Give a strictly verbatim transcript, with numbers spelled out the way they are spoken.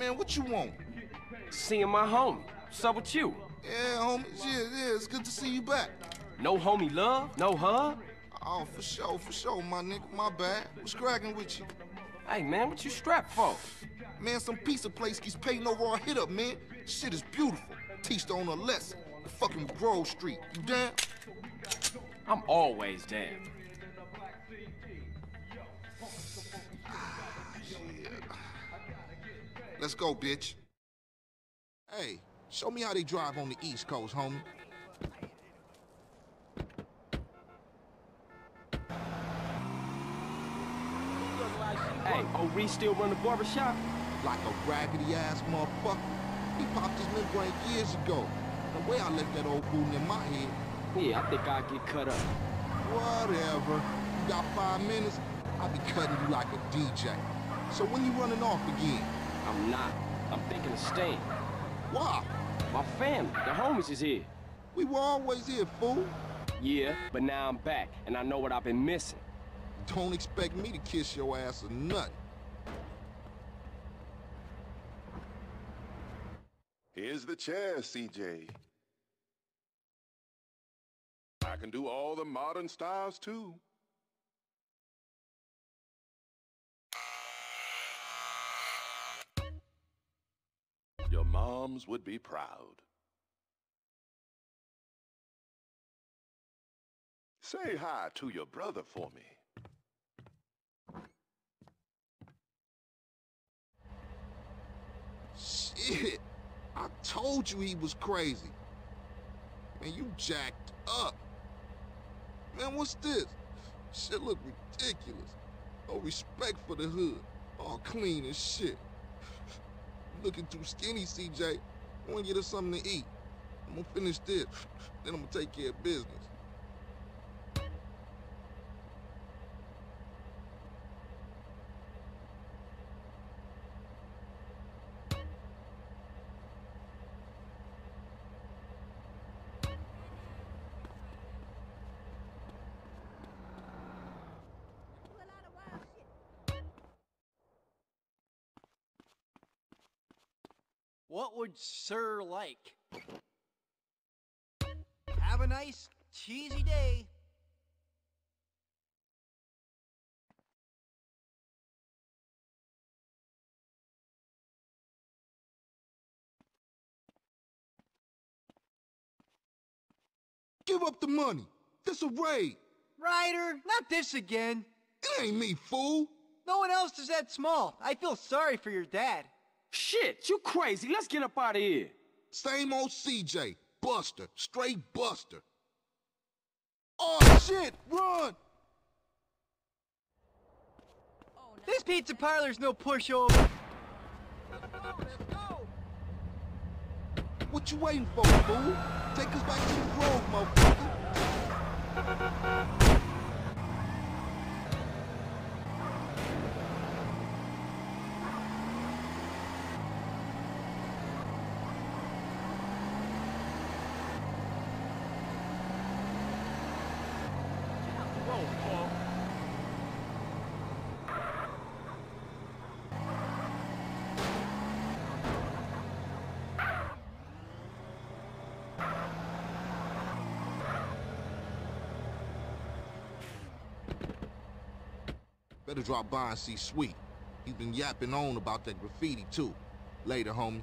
man, what you want? Seeing my homie. What's up with you? Yeah, homie, yeah, yeah, it's good to see you back. No homie love, no hug? Oh, for sure, for sure, my nigga, my bad. What's cracking with you? Hey, man, what you strapped for? Man, some pizza place keeps paying no raw hit up, man. Shit is beautiful. Teach her on a lesson. The fucking Grove Street. You down? I'm always down. Ah, shit. Let's go, bitch. Hey, show me how they drive on the East Coast, homie. Hey, O R E still run the barbershop? Like a raggedy-ass motherfucker. He popped his midbrain years ago. The way I left that old booty in my head. Yeah, I think I'd get cut up. Whatever. You got five minutes, I'll be cutting you like a D J. So when you running off again? I'm not. I'm thinking of staying. Why? My family, the homies is here. We were always here, fool. Yeah, but now I'm back, and I know what I've been missing. Don't expect me to kiss your ass or nothing. Here's the chair, C J. I can do all the modern styles, too. Your moms would be proud. Say hi to your brother for me. Shit, I told you he was crazy. Man, you jacked up. Man, what's this? Shit look ridiculous. No respect for the hood. All clean and shit. Looking too skinny, C J. I wanna get us something to eat. I'm gonna finish this, then I'm gonna take care of business. What would sir like? Have a nice, cheesy day. Give up the money. This a raid. Ryder, not this again. It ain't me, fool. No one else is that small. I feel sorry for your dad. Shit, you crazy. Let's get up out of here. Same old C J. Buster. Straight Buster. Oh, shit! Run! Oh, no. This pizza parlor's no pushover. Let's go, let's go. What you waiting for, fool? Take us back to the road, motherfucker. Better drop by and see Sweet. He's been yapping on about that graffiti, too. Later, homie.